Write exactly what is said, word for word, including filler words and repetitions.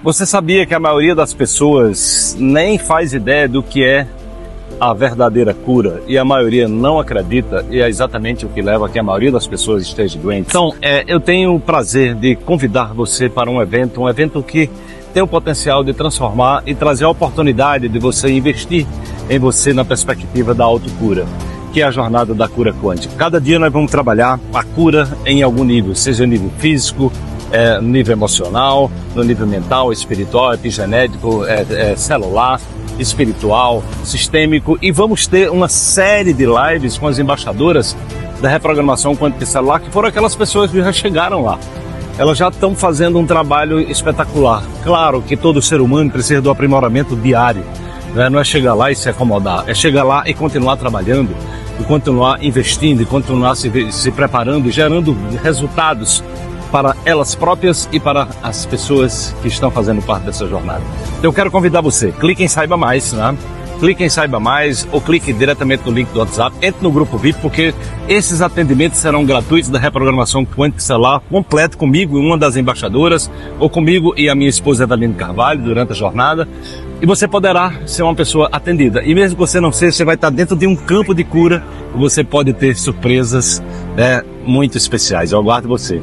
Você sabia que a maioria das pessoas nem faz ideia do que é a verdadeira cura e a maioria não acredita, e é exatamente o que leva a que a maioria das pessoas esteja doente? Então, é, eu tenho o prazer de convidar você para um evento, um evento que tem o potencial de transformar e trazer a oportunidade de você investir em você na perspectiva da autocura, que é a jornada da cura quântica. Cada dia nós vamos trabalhar a cura em algum nível, seja nível físico, É, nível emocional, no nível mental, espiritual, epigenético, é, é, celular, espiritual, sistêmico, e vamos ter uma série de lives com as embaixadoras da reprogramação quântica celular, que foram aquelas pessoas que já chegaram lá. Elas já estão fazendo um trabalho espetacular. Claro que todo ser humano precisa do aprimoramento diário, né? Não é chegar lá e se acomodar, é chegar lá e continuar trabalhando, e continuar investindo, e continuar se, se preparando, gerando resultados para elas próprias e para as pessoas que estão fazendo parte dessa jornada. Então eu quero convidar você, clique em Saiba Mais, né? Clique em Saiba Mais ou clique diretamente no link do WhatsApp, entre no grupo V I P, porque esses atendimentos serão gratuitos da reprogramação quântica celular, completo comigo e uma das embaixadoras, ou comigo e a minha esposa Evelline Carvalho durante a jornada, e você poderá ser uma pessoa atendida. E mesmo que você não seja, você vai estar dentro de um campo de cura, e você pode ter surpresas, né, muito especiais. Eu aguardo você.